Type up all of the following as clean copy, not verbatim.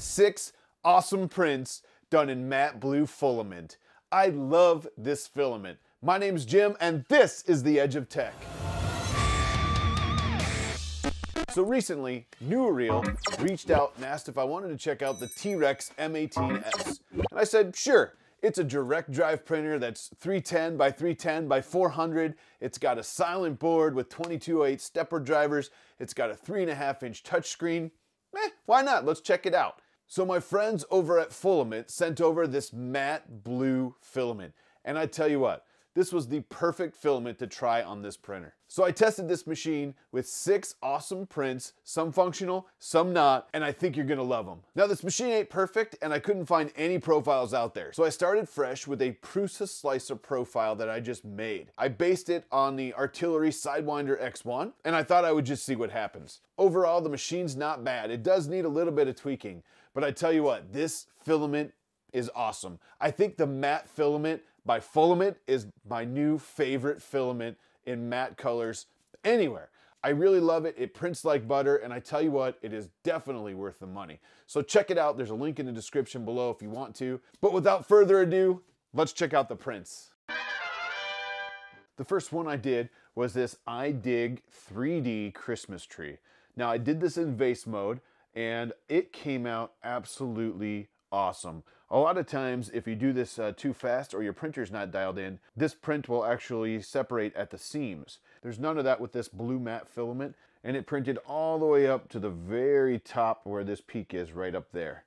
Six awesome prints done in matte blue Fulament. I love this filament. My name's Jim, and this is The Edge of Tech. So recently, Newereal reached out and asked if I wanted to check out the T-Rex M18-s. And I said, sure. It's a direct drive printer that's 310 by 310 by 400. It's got a silent board with 2208 stepper drivers. It's got a 3.5-inch touchscreen. Why not? Let's check it out. So my friends over at Fulament sent over this matte blue filament. And I tell you what, this was the perfect filament to try on this printer. So I tested this machine with 6 awesome prints, some functional, some not, and I think you're gonna love them. Now this machine ain't perfect and I couldn't find any profiles out there. So I started fresh with a Prusa Slicer profile that I just made. I based it on the Artillery Sidewinder X1 and I thought I would just see what happens. Overall, the machine's not bad. It does need a little bit of tweaking, but I tell you what, this filament is awesome. I think the matte filament by Fulament is my new favorite filament in matte colors anywhere. I really love it. It prints like butter, and I tell you what, it is definitely worth the money. So check it out. There's a link in the description below if you want to. But without further ado, let's check out the prints. The first one I did was this iDig 3D Christmas tree. Now I did this in vase mode, and it came out absolutely awesome. A lot of times if you do this too fast or your printer's not dialed in, this print will actually separate at the seams. There's none of that with this blue matte filament, and it printed all the way up to the very top where this peak is right up there.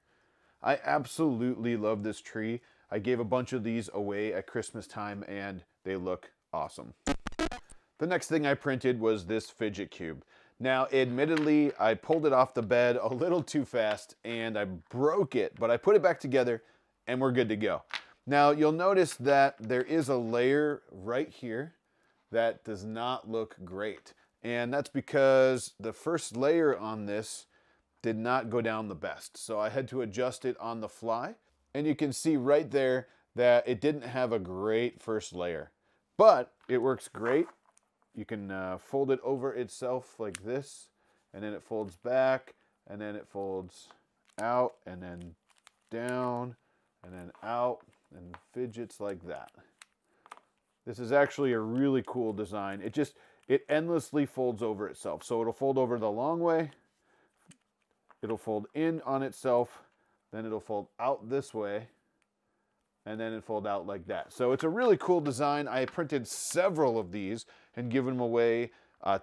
I absolutely love this tree. I gave a bunch of these away at Christmas time and they look awesome. The next thing I printed was this fidget cube. Now, admittedly, I pulled it off the bed a little too fast and I broke it, but I put it back together and we're good to go. Now, you'll notice that there is a layer right here that does not look great. And that's because the first layer on this did not go down the best. So I had to adjust it on the fly. And you can see right there that it didn't have a great first layer, but it works great. You can fold it over itself like this, and then it folds back, and then it folds out, and then down, and then out, and fidgets like that. This is actually a really cool design. It endlessly folds over itself. So it'll fold over the long way, it'll fold in on itself, then it'll fold out this way, and then it fold out like that. So it's a really cool design. I printed several of these and given them away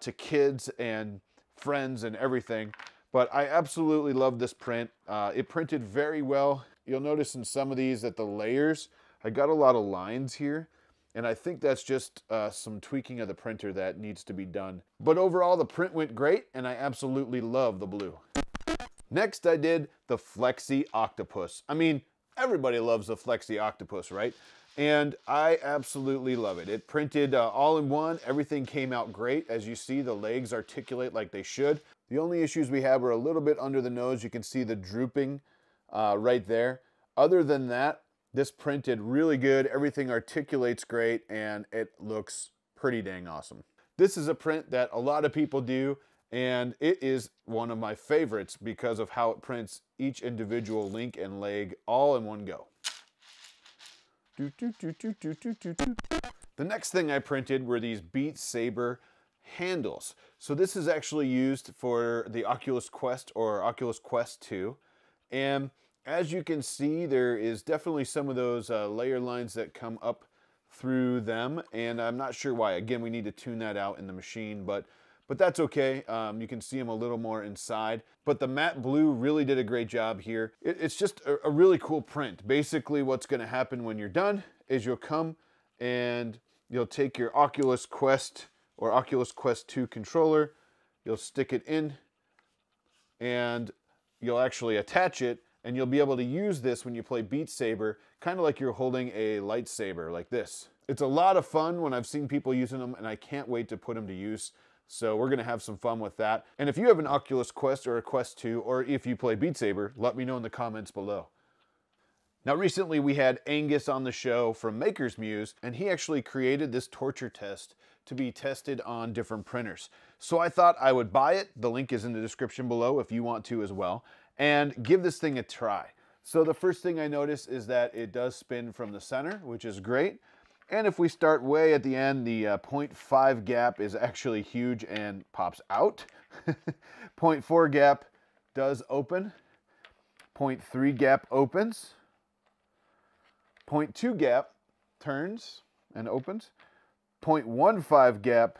to kids and friends and everything. But I absolutely love this print. It printed very well. You'll notice in some of these that the layers, I got a lot of lines here. And I think that's just some tweaking of the printer that needs to be done. But overall, the print went great and I absolutely love the blue. Next, I did the Flexi Octopus. I mean, everybody loves the Flexi Octopus, right? And I absolutely love it. It printed all in one. Everything came out great. As you see, the legs articulate like they should. The only issues we had were a little bit under the nose. You can see the drooping right there. Other than that, this printed really good. Everything articulates great and it looks pretty dang awesome. This is a print that a lot of people do, and it is one of my favorites because of how it prints each individual link and leg all in one go. The next thing I printed were these Beat Saber handles. So this is actually used for the Oculus Quest or Oculus Quest 2. And as you can see, there is definitely some of those layer lines that come up through them. And I'm not sure why. Again, we need to tune that out in the machine, but that's okay. You can see them a little more inside, but the matte blue really did a great job here. It's just a really cool print. Basically what's gonna happen when you're done is you'll come and you'll take your Oculus Quest or Oculus Quest 2 controller, you'll stick it in and you'll actually attach it, and you'll be able to use this when you play Beat Saber, kind of like you're holding a lightsaber like this. It's a lot of fun when I've seen people using them, and I can't wait to put them to use. So we're gonna have some fun with that. And if you have an Oculus Quest or a Quest 2, or if you play Beat Saber, let me know in the comments below. Now recently we had Angus on the show from Maker's Muse, and he actually created this torture test to be tested on different printers. So I thought I would buy it. The link is in the description below if you want to as well, and give this thing a try. So the first thing I notice is that it does spin from the center, which is great. And if we start way at the end, the 0.5 gap is actually huge and pops out. 0.4 gap does open. 0.3 gap opens. 0.2 gap turns and opens. 0.15 gap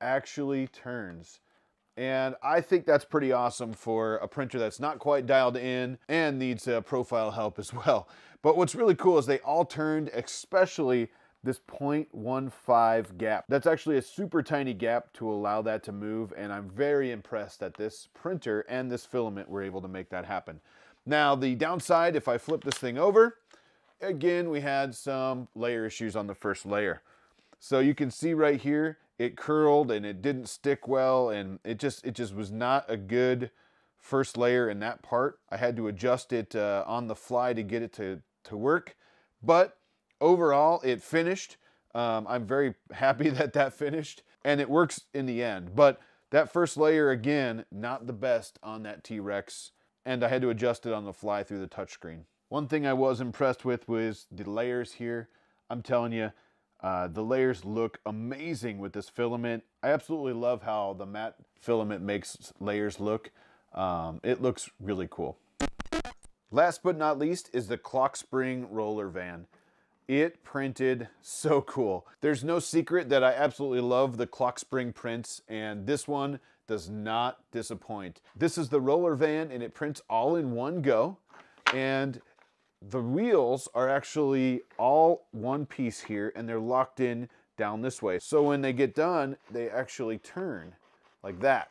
actually turns. And I think that's pretty awesome for a printer that's not quite dialed in and needs profile help as well. But what's really cool is they all turned, especially this 0.15 gap. That's actually a super tiny gap to allow that to move, and I'm very impressed that this printer and this filament were able to make that happen. Now the downside, if I flip this thing over, again, we had some layer issues on the first layer. So you can see right here, it curled and it didn't stick well, and it just was not a good first layer in that part. I had to adjust it on the fly to get it to work, but overall, it finished. I'm very happy that that finished, and it works in the end. But that first layer, again, not the best on that T-Rex, and I had to adjust it on the fly through the touchscreen. One thing I was impressed with was the layers here. I'm telling you, the layers look amazing with this filament. I absolutely love how the matte filament makes layers look. It looks really cool. Last but not least is the Clockspring roller van. It printed so cool. There's no secret that I absolutely love the Clockspring prints, and this one does not disappoint. This is the roller van, and it prints all in one go, and the wheels are actually all one piece here, and they're locked in down this way. So when they get done, they actually turn like that.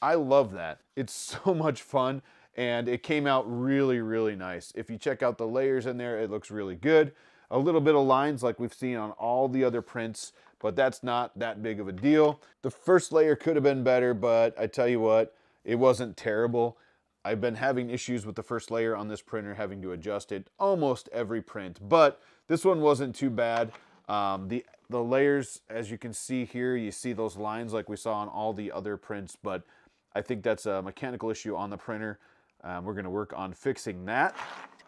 I love that. It's so much fun. And it came out really, really nice. If you check out the layers in there, it looks really good. A little bit of lines like we've seen on all the other prints, but that's not that big of a deal. The first layer could have been better, but I tell you what, it wasn't terrible. I've been having issues with the first layer on this printer, having to adjust it almost every print, but this one wasn't too bad. The layers, as you can see here, you see those lines like we saw on all the other prints, but I think that's a mechanical issue on the printer. We're gonna work on fixing that.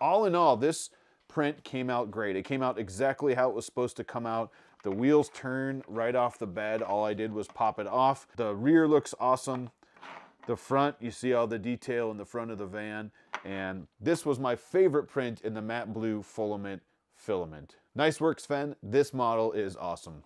All in all, this print came out great. It came out exactly how it was supposed to come out. The wheels turn right off the bed. All I did was pop it off. The rear looks awesome. The front, you see all the detail in the front of the van. And this was my favorite print in the matte blue Fulament filament. Nice work, Sven. This model is awesome.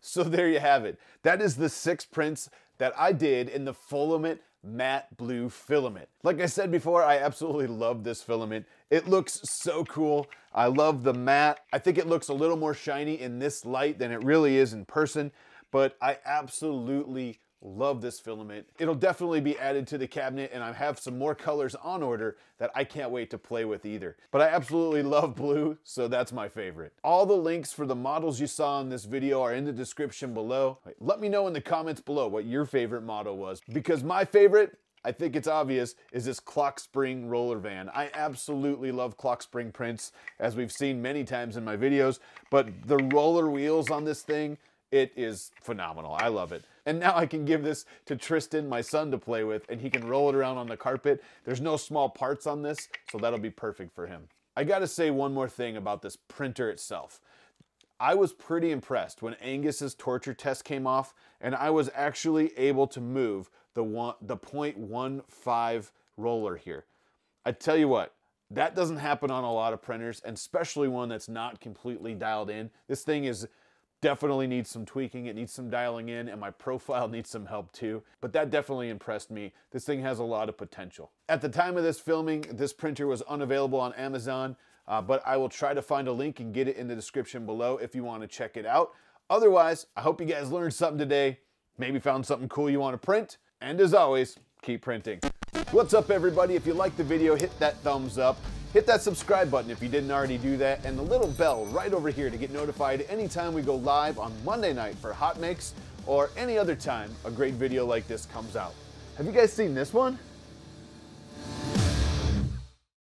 So there you have it. That is the 6 prints that I did in the Fulament matte blue filament. Like I said before, I absolutely love this filament. It looks so cool. I love the matte. I think it looks a little more shiny in this light than it really is in person, but I absolutely love this filament. It'll definitely be added to the cabinet, and I have some more colors on order that I can't wait to play with either. But I absolutely love blue, so that's my favorite. All the links for the models you saw in this video are in the description below. Let me know in the comments below what your favorite model was, because my favorite, I think it's obvious, is this Clockspring roller van. I absolutely love Clockspring prints, as we've seen many times in my videos, but the roller wheels on this thing, it is phenomenal. I love it. And now I can give this to Tristan, my son, to play with, and he can roll it around on the carpet. There's no small parts on this, so that'll be perfect for him. I gotta say one more thing about this printer itself. I was pretty impressed when Angus's torture test came off, and I was actually able to move the 0.15 roller here. I tell you what, that doesn't happen on a lot of printers, and especially one that's not completely dialed in. This thing is definitely needs some tweaking, it needs some dialing in, and my profile needs some help too, but that definitely impressed me. This thing has a lot of potential. At the time of this filming, this printer was unavailable on Amazon, but I will try to find a link and get it in the description below if you want to check it out. Otherwise, I hope you guys learned something today, maybe found something cool you want to print, and as always, keep printing. What's up, everybody? If you liked the video, hit that thumbs up. Hit that subscribe button if you didn't already do that, and the little bell right over here to get notified anytime we go live on Monday night for hot makes, or any other time a great video like this comes out. Have you guys seen this one?